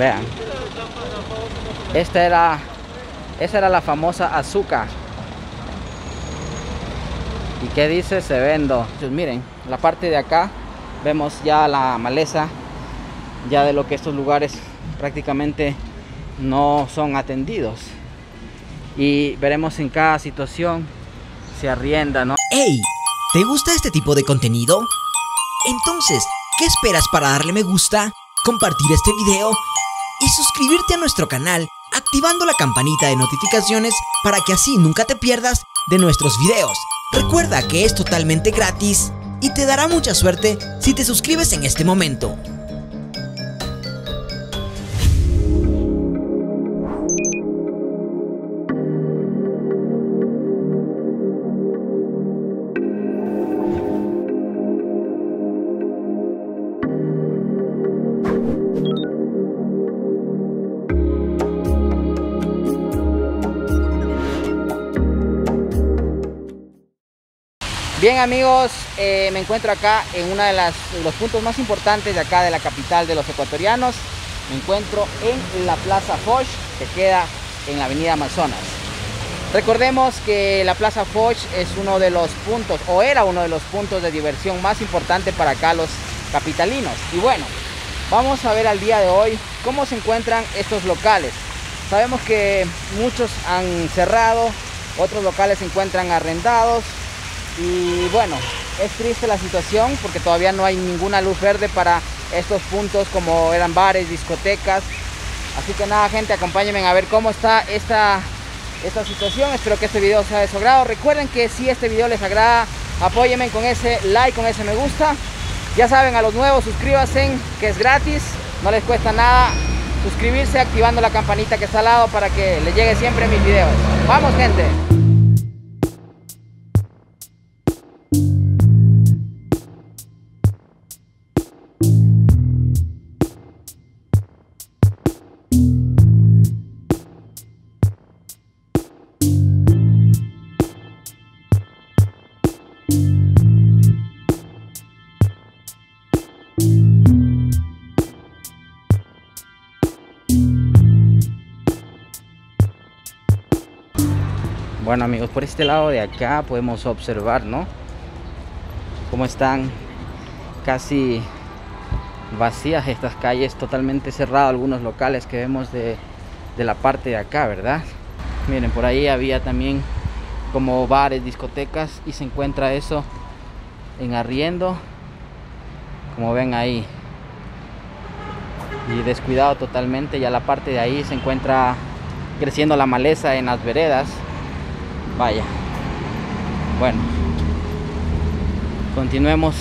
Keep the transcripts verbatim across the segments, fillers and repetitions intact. Vean. Esta era, esa era la famosa azúcar. ¿Y qué dice? Se vendo. Entonces, miren, la parte de acá vemos ya la maleza, ya de lo que estos lugares prácticamente no son atendidos. Y veremos en cada situación se arrienda, ¿no? ¡Ey! ¿Te gusta este tipo de contenido? Entonces, ¿qué esperas para darle me gusta, compartir este video y suscribirte a nuestro canal activando la campanita de notificaciones para que así nunca te pierdas de nuestros videos? Recuerda que es totalmente gratis y te dará mucha suerte si te suscribes en este momento. Bien amigos, eh, me encuentro acá en uno de, de los puntos más importantes de acá de la capital de los ecuatorianos. Me encuentro en la Plaza Foch, que queda en la avenida Amazonas. Recordemos que la Plaza Foch es uno de los puntos, o era uno de los puntos de diversión más importante para acá los capitalinos. Y bueno, vamos a ver al día de hoy cómo se encuentran estos locales. Sabemos que muchos han cerrado, otros locales se encuentran arrendados. Y bueno, es triste la situación porque todavía no hay ninguna luz verde para estos puntos como eran bares, discotecas. Así que nada gente, acompáñenme a ver cómo está esta, esta situación. Espero que este video sea de su agrado. Recuerden que si este video les agrada, apóyenme con ese like, con ese me gusta. Ya saben, a los nuevos suscríbanse, que es gratis, no les cuesta nada suscribirse activando la campanita que está al lado para que les llegue siempre mis videos. ¡Vamos gente! Bueno amigos, por este lado de acá podemos observar, ¿no?, cómo están casi vacías estas calles, totalmente cerradas algunos locales que vemos de, de la parte de acá, ¿verdad? Miren, por ahí había también como bares, discotecas y se encuentra eso en arriendo, como ven ahí. Y descuidado totalmente, ya la parte de ahí se encuentra creciendo la maleza en las veredas. Vaya, bueno, continuemos.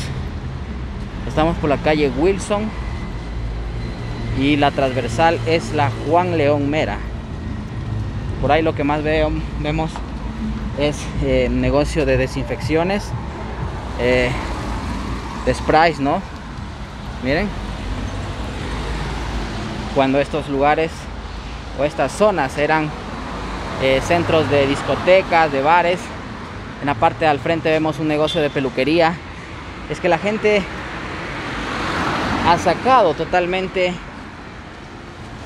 Estamos por la calle Wilson y la transversal es la Juan León Mera. Por ahí lo que más veo, vemos es eh, negocio de desinfecciones, eh, de sprays, ¿no? Miren, cuando estos lugares o estas zonas eran Eh, centros de discotecas, de bares. En la parte de al frente vemos un negocio de peluquería. Es que la gente ha sacado totalmente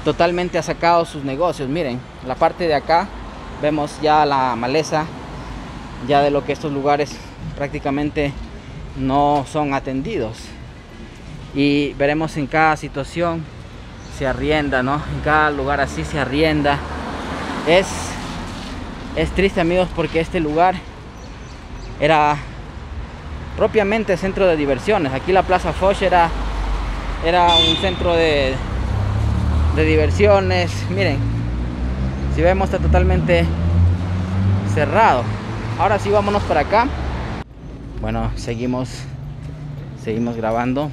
totalmente ha sacado sus negocios. Miren, la parte de acá vemos ya la maleza, ya de lo que estos lugares prácticamente no son atendidos. Y veremos en cada situación se arrienda, ¿no? En cada lugar así se arrienda. Es Es triste amigos, porque este lugar era propiamente centro de diversiones. Aquí la Plaza Foch era, era un centro de, de diversiones. Miren, si vemos está totalmente cerrado. Ahora sí, vámonos para acá. Bueno, seguimos, seguimos grabando.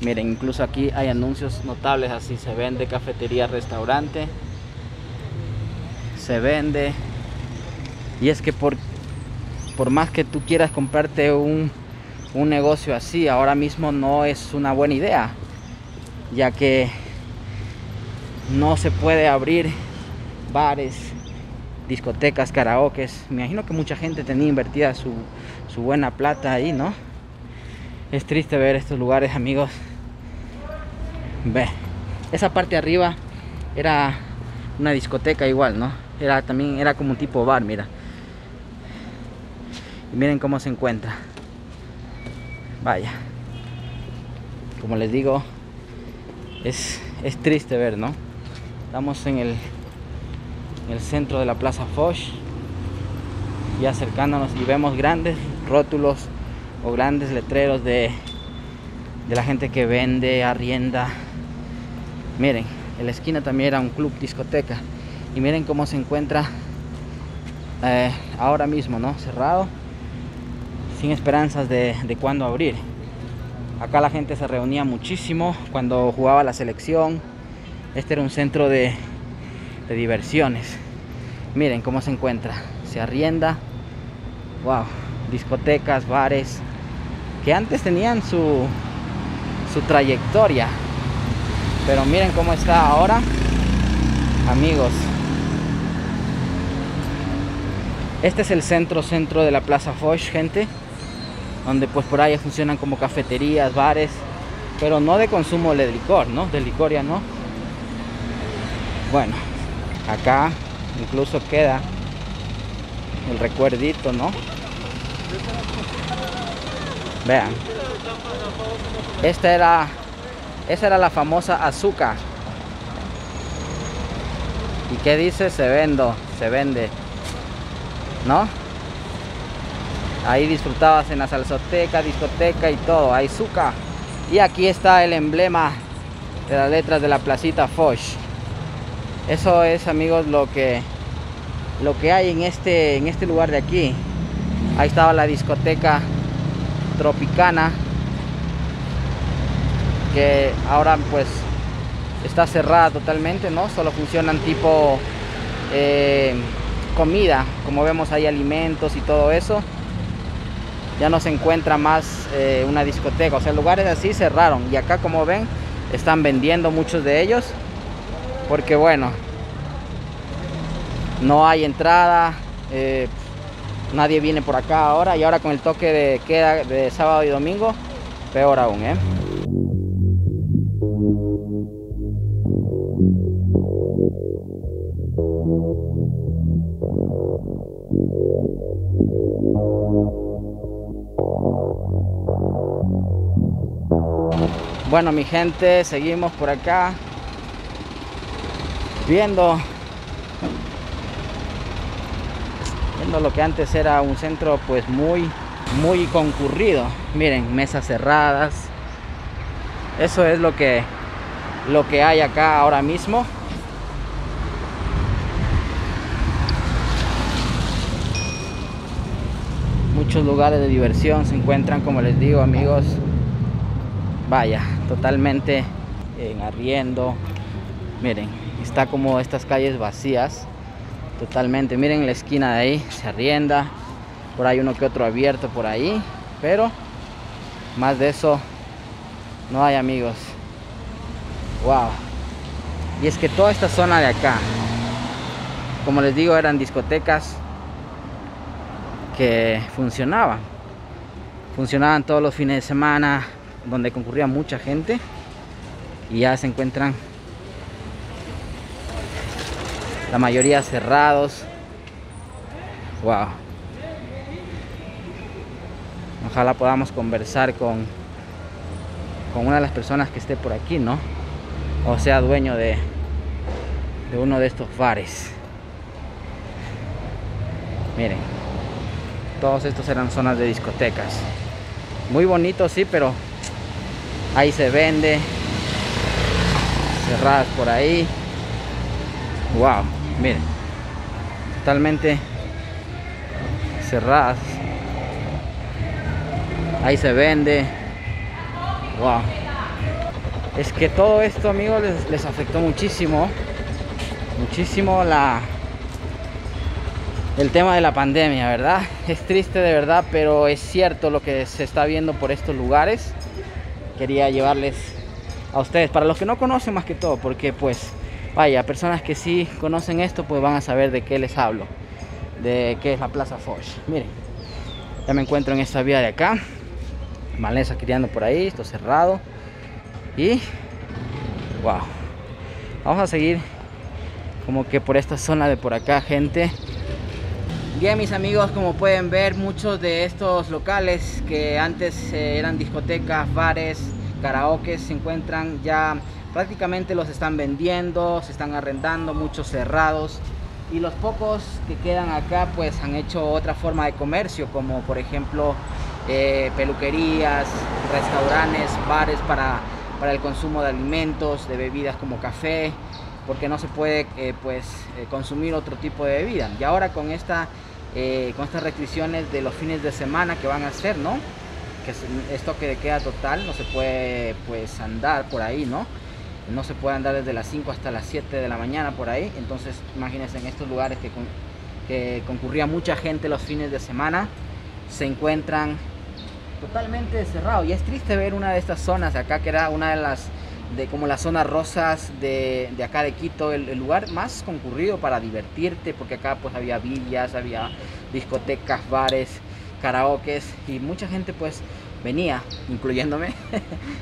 Miren, incluso aquí hay anuncios notables. Así se vende cafetería, restaurante. Se vende. Y es que por, por más que tú quieras comprarte un, un negocio así, ahora mismo no es una buena idea, ya que no se puede abrir bares, discotecas, karaokes. Me imagino que mucha gente tenía invertida su, su buena plata ahí, ¿no? Es triste ver estos lugares amigos. Ve, Esa parte de arriba era una discoteca igual, ¿no? Era también, era como un tipo bar, mira. Y miren cómo se encuentra. Vaya. Como les digo, es, es triste ver, ¿no? Estamos en el, en el centro de la Plaza Foch, y acercándonos y vemos grandes rótulos o grandes letreros de, de la gente que vende, arrienda. Miren, en la esquina también era un club discoteca. Y miren cómo se encuentra eh, ahora mismo, ¿no? Cerrado, sin esperanzas de, de cuándo abrir. Acá la gente se reunía muchísimo cuando jugaba la selección. Este era un centro de, de diversiones. Miren cómo se encuentra. Se arrienda. Wow. Discotecas, bares, que antes tenían su, su trayectoria. Pero miren cómo está ahora. Amigos, este es el centro, centro de la Plaza Foch, gente. Donde pues por ahí funcionan como cafeterías, bares, pero no de consumo de licor, ¿no? De licor ya no. Bueno, acá incluso queda el recuerdito, ¿no? Vean. Esta era, esa era la famosa azúcar. ¿Y qué dice? Se vendo, se vende, ¿no? Ahí disfrutabas en la salsoteca, discoteca y todo. Hay azúcar. Y aquí está el emblema de las letras de la Placita Foch. Eso es, amigos, lo que lo que hay en este en este lugar de aquí. Ahí estaba la discoteca Tropicana, que ahora pues está cerrada totalmente, ¿no? Solo funcionan tipo eh, comida, como vemos ahí alimentos y todo eso. Ya no se encuentra más eh, una discoteca, o sea, lugares así cerraron. Y acá, como ven, están vendiendo muchos de ellos, porque bueno, no hay entrada, eh, nadie viene por acá ahora. Y ahora con el toque de queda de sábado y domingo, peor aún, ¿eh? Bueno, mi gente, seguimos por acá viendo, viendo lo que antes era un centro pues muy, muy concurrido. Miren, mesas cerradas. Eso es lo que, lo que hay acá ahora mismo. Muchos lugares de diversión se encuentran, como les digo, amigos. Vaya, totalmente en arriendo. Miren, está como estas calles vacías totalmente. Miren la esquina de ahí, se arrienda. Por ahí uno que otro abierto por ahí, pero más de eso no hay, amigos. Wow. Y es que toda esta zona de acá, como les digo, eran discotecas que funcionaban funcionaban todos los fines de semana, donde concurría mucha gente. Y ya se encuentran la mayoría cerrados. Wow. Ojalá podamos conversar con con una de las personas que esté por aquí, ¿no? O sea, dueño de de uno de estos bares. Miren, todos estos eran zonas de discotecas. Muy bonito, sí, pero ahí se vende. Cerradas por ahí. Wow, miren. Totalmente cerradas. Ahí se vende. Wow. Es que todo esto, amigos, les, les afectó muchísimo. Muchísimo la... el tema de la pandemia, ¿verdad? Es triste de verdad, pero es cierto lo que se está viendo por estos lugares. Quería llevarles a ustedes, para los que no conocen más que todo, porque pues, vaya, personas que sí conocen esto, pues van a saber de qué les hablo, de qué es la Plaza Foch. Miren, ya me encuentro en esta vía de acá, maleza criando por ahí, esto cerrado. Y, wow, Vamos a seguir como que por esta zona de por acá, gente. Bien, mis amigos, como pueden ver, muchos de estos locales que antes eran discotecas, bares, karaoke, se encuentran ya prácticamente los están vendiendo, se están arrendando, muchos cerrados. Y los pocos que quedan acá pues han hecho otra forma de comercio, como por ejemplo eh, peluquerías, restaurantes, bares para, para el consumo de alimentos, de bebidas como café, porque no se puede eh, pues eh, consumir otro tipo de bebida. Y ahora con, esta, eh, con estas restricciones de los fines de semana que van a hacer, ¿no? Que es, es toque de queda total, no se puede pues andar por ahí, ¿no? No se puede andar desde las cinco hasta las siete de la mañana por ahí. Entonces imagínense, en estos lugares que, con, que concurría mucha gente los fines de semana, se encuentran totalmente cerrados. Y es triste ver una de estas zonas de acá, que era una de las, de como las zonas rosas de, de acá de Quito, el, el lugar más concurrido para divertirte, porque acá pues había villas, había discotecas, bares, karaokes, y mucha gente pues venía, incluyéndome,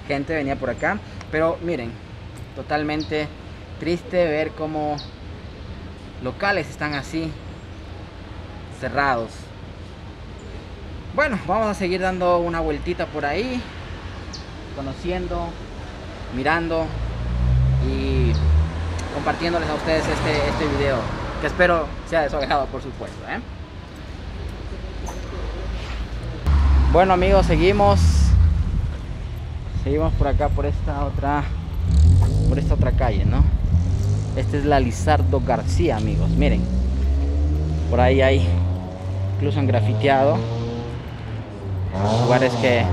gente venía por acá. Pero miren, totalmente triste ver cómo locales están así cerrados. Bueno, vamos a seguir dando una vueltita por ahí, conociendo, mirando y compartiéndoles a ustedes este, este video, que espero sea de su agrado, por supuesto, ¿eh? Bueno, amigos, seguimos seguimos por acá, por esta otra por esta otra calle, ¿no? Esta es la Lizardo García, amigos. Miren, por ahí hay, incluso han grafiteado lugares que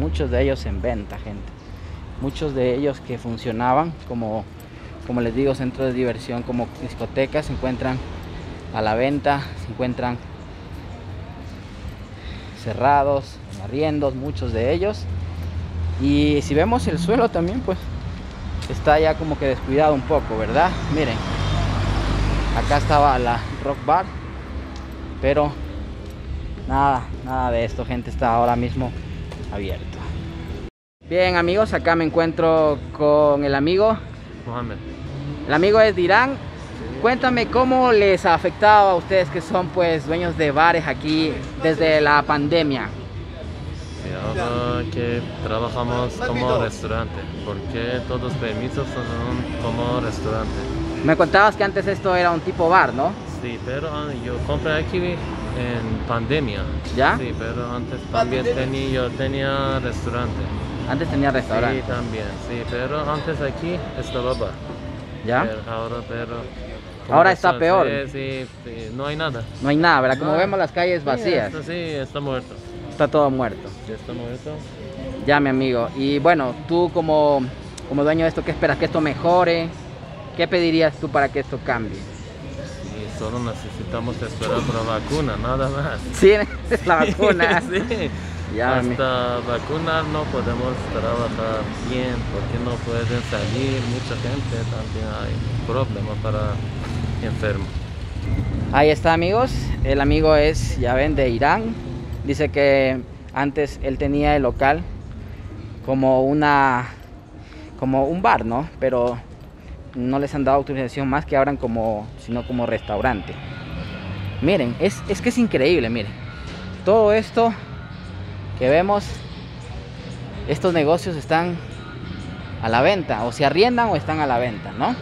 muchos de ellos en venta, gente. Muchos de ellos que funcionaban como, como les digo, centros de diversión, como discotecas, se encuentran a la venta, se encuentran cerrados, en arriendos, muchos de ellos. Y si vemos el suelo también, pues está ya como que descuidado un poco, ¿verdad? Miren, acá estaba la Rock Bar, pero nada, nada de esto, gente, está ahora mismo abierto. Bien, amigos, acá me encuentro con el amigo Mohamed. El amigo es de Irán. Cuéntame cómo les ha afectado a ustedes que son pues dueños de bares aquí desde la pandemia. Ahora que trabajamos como restaurante, porque todos los permisos son como restaurante. Me contabas que antes esto era un tipo bar, ¿no? Sí, pero yo compré aquí en pandemia. ¿Ya? Sí, pero antes también tenía, yo tenía restaurante. ¿Antes tenía restaurante? Sí, también, sí, pero antes aquí estaba bar. ¿Ya? Pero ahora, pero... Ahora está peor. Sí, sí, no hay nada. No hay nada, ¿verdad? Como no. Vemos las calles vacías. Sí, esto, sí, está muerto. Está todo muerto. Está muerto. Ya, mi amigo. Y bueno, tú como, como dueño de esto, ¿qué esperas? ¿Que esto mejore? ¿Qué pedirías tú para que esto cambie? Sí, solo necesitamos esperar por la vacuna, nada más. Sí, es la vacuna. Sí. Ya, hasta vacunar no podemos trabajar bien, porque no pueden salir, mucha gente también hay problemas para enfermos. Ahí está, amigos, el amigo es, ya ven, de Irán. Dice que antes él tenía el local como una como un bar, ¿no? Pero no les han dado autorización más que abran como, sino como restaurante. Miren, es, es que es increíble, miren. Todo esto que vemos, estos negocios están a la venta, o se arriendan o están a la venta, ¿no?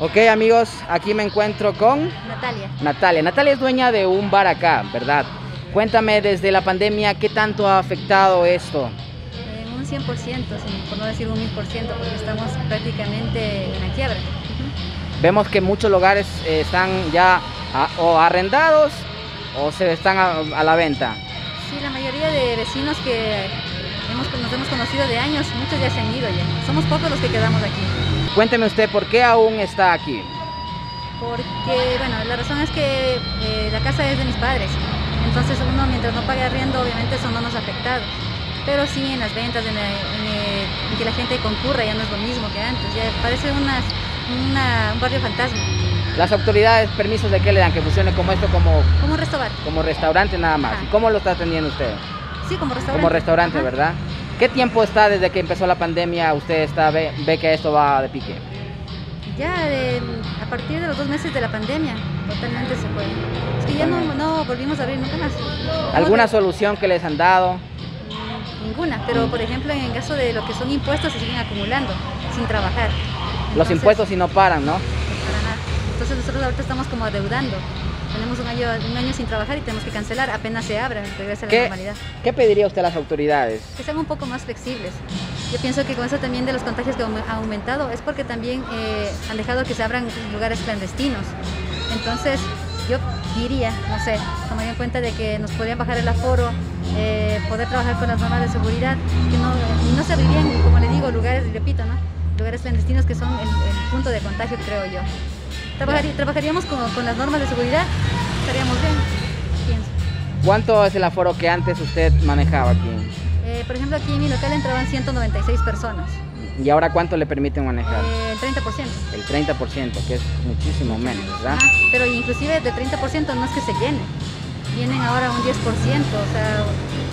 Ok, amigos, aquí me encuentro con... Natalia. Natalia. Natalia es dueña de un bar acá, ¿verdad? Cuéntame, desde la pandemia, ¿qué tanto ha afectado esto? Eh, un cien por ciento, por no decir un mil por ciento, porque estamos prácticamente en la quiebra. Uh-huh. Vemos que muchos lugares eh, están ya a, o arrendados o se están a, a la venta. Sí, la mayoría de vecinos que hemos, nos hemos conocido de años, muchos ya se han ido ya. Somos pocos los que quedamos aquí. Cuénteme usted, ¿por qué aún está aquí? Porque, bueno, la razón es que eh, la casa es de mis padres. Entonces uno, mientras no pague arriendo, obviamente eso no nos ha afectado. Pero sí, en las ventas, en, el, en, el, en que la gente concurra, ya no es lo mismo que antes. Ya parece una, una, un barrio fantasma. ¿Las autoridades permisos de qué le dan? ¿Que funcione como esto? Como, como restaurante. Como restaurante nada más. Ajá. ¿Y cómo lo está atendiendo usted? Sí, como restaurante. Como restaurante, ajá. ¿Verdad? ¿Qué tiempo está desde que empezó la pandemia? ¿Usted está, ve, ve que esto va de pique? Ya de, a partir de los dos meses de la pandemia, totalmente se fue. Es que ya no, no volvimos a abrir nunca más. ¿Alguna solución que les han dado? Ninguna, pero por ejemplo en el caso de lo que son impuestos se siguen acumulando, sin trabajar. Entonces, los impuestos si no paran, ¿no? Para nada. Entonces nosotros ahorita estamos como adeudando. Tenemos un año, un año sin trabajar y tenemos que cancelar, apenas se abra, regresa a la normalidad. ¿Qué pediría usted a las autoridades? Que sean un poco más flexibles. Yo pienso que con eso también de los contagios que ha aumentado es porque también eh, han dejado que se abran lugares clandestinos. Entonces yo diría, no sé, tomaría en cuenta de que nos podrían bajar el aforo, eh, poder trabajar con las normas de seguridad, que no, no se abrirían, como le digo, lugares, repito, ¿no? Lugares clandestinos que son el, el punto de contagio, creo yo. Trabajaría, trabajaríamos con, con las normas de seguridad, estaríamos bien, pienso. ¿Cuánto es el aforo que antes usted manejaba aquí? Eh, por ejemplo, aquí en mi local entraban ciento noventa y seis personas. ¿Y ahora cuánto le permiten manejar? Eh, el treinta por ciento. El treinta por ciento, que es muchísimo menos, ¿verdad? Ajá, pero inclusive del treinta por ciento no es que se llene. Vienen ahora un diez por ciento, o sea,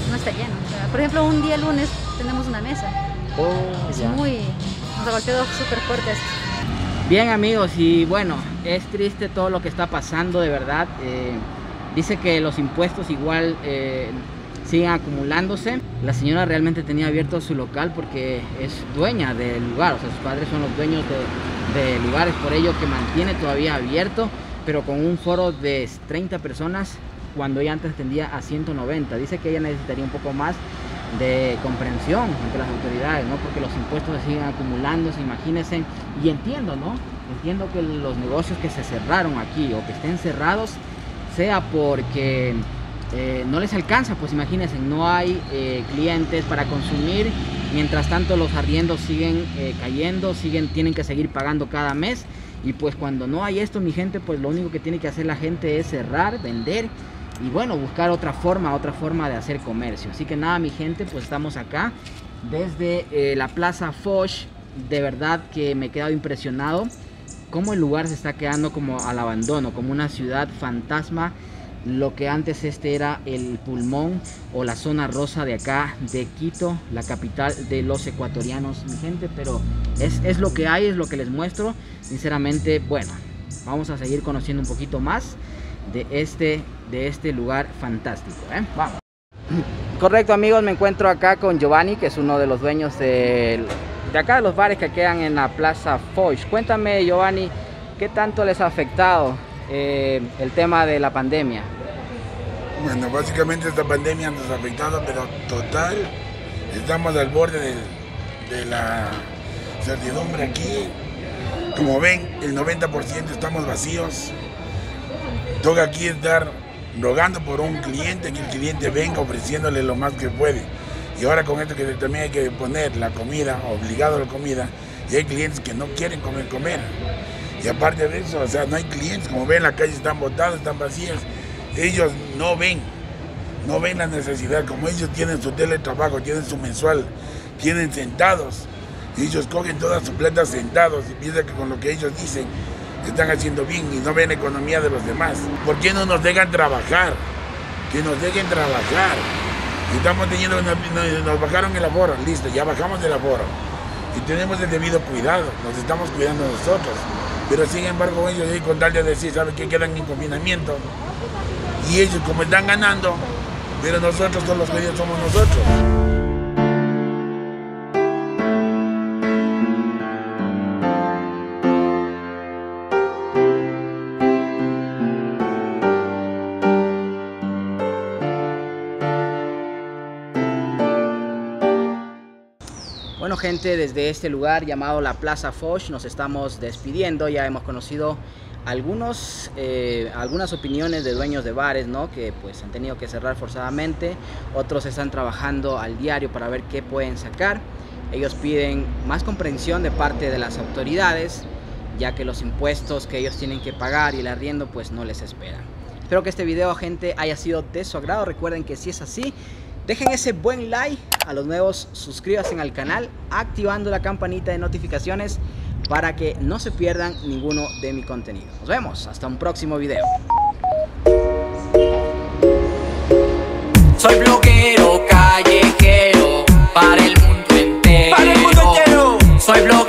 no está lleno. O sea, por ejemplo, un día lunes tenemos una mesa. Oh, es ya. muy... nos ha golpeado súper fuerte esto. Bien amigos, y bueno, es triste todo lo que está pasando, de verdad. Eh, dice que los impuestos igual eh, siguen acumulándose. La señora realmente tenía abierto su local porque es dueña del lugar, o sea, sus padres son los dueños de, de lugares, por ello que mantiene todavía abierto, pero con un foro de treinta personas cuando ella antes tendía a ciento noventa. Dice que ella necesitaría un poco más de comprensión entre las autoridades, ¿no? Porque los impuestos se siguen acumulando, imagínense, y entiendo, ¿no? Entiendo que los negocios que se cerraron aquí o que estén cerrados sea porque eh, no les alcanza, pues imagínense, no hay eh, clientes para consumir, mientras tanto los arriendos siguen eh, cayendo, siguen, tienen que seguir pagando cada mes, y pues cuando no hay esto, mi gente, pues lo único que tiene que hacer la gente es cerrar, vender, y bueno, buscar otra forma, otra forma de hacer comercio. Así que nada, mi gente, pues estamos acá desde eh, la Plaza Foch. De verdad que me he quedado impresionado cómo el lugar se está quedando como al abandono, como una ciudad fantasma. Lo que antes este era el pulmón o la zona rosa de acá, de Quito, la capital de los ecuatorianos, mi gente. Pero es, es lo que hay, es lo que les muestro. Sinceramente, bueno, vamos a seguir conociendo un poquito más de este, de este lugar fantástico, ¿eh? Vamos. Correcto amigos, me encuentro acá con Giovanni, que es uno de los dueños de, de acá de los bares que quedan en la Plaza Foch. Cuéntame Giovanni, ¿qué tanto les ha afectado eh, el tema de la pandemia? Bueno, básicamente esta pandemia nos ha afectado, pero total, estamos al borde de, de la certidumbre aquí. Como ven, el noventa por ciento estamos vacíos. Toca aquí estar rogando por un cliente, que el cliente venga ofreciéndole lo más que puede. Y ahora con esto que también hay que poner la comida, obligado a la comida, y hay clientes que no quieren comer, comer. Y aparte de eso, o sea, no hay clientes, como ven, las calles están botadas, están vacías. Ellos no ven, no ven la necesidad, como ellos tienen su teletrabajo, tienen su mensual, tienen sentados. Ellos cogen todas sus plantas sentados y piensan que con lo que ellos dicen, están haciendo bien y no ven economía de los demás. ¿Por qué no nos dejan trabajar? Que nos dejen trabajar. Estamos teniendo, nos, nos bajaron el aforo, listo, ya bajamos el aforo. Y tenemos el debido cuidado, nos estamos cuidando nosotros. Pero sin embargo ellos ahí con tal de decir, ¿saben qué? Quedan en confinamiento. Y ellos como están ganando, pero nosotros todos los jodidos somos nosotros. Bueno gente, desde este lugar llamado la Plaza Foch nos estamos despidiendo. Ya hemos conocido algunos, eh, algunas opiniones de dueños de bares, ¿no? Que pues han tenido que cerrar forzadamente. Otros están trabajando al diario para ver qué pueden sacar. Ellos piden más comprensión de parte de las autoridades, ya que los impuestos que ellos tienen que pagar y el arriendo pues no les esperan. Espero que este video, gente, haya sido de su agrado. Recuerden que si es así, dejen ese buen like. A los nuevos, suscríbanse al canal activando la campanita de notificaciones para que no se pierdan ninguno de mi contenido. Nos vemos, hasta un próximo video. Soy bloguero, callejero, para el pueblo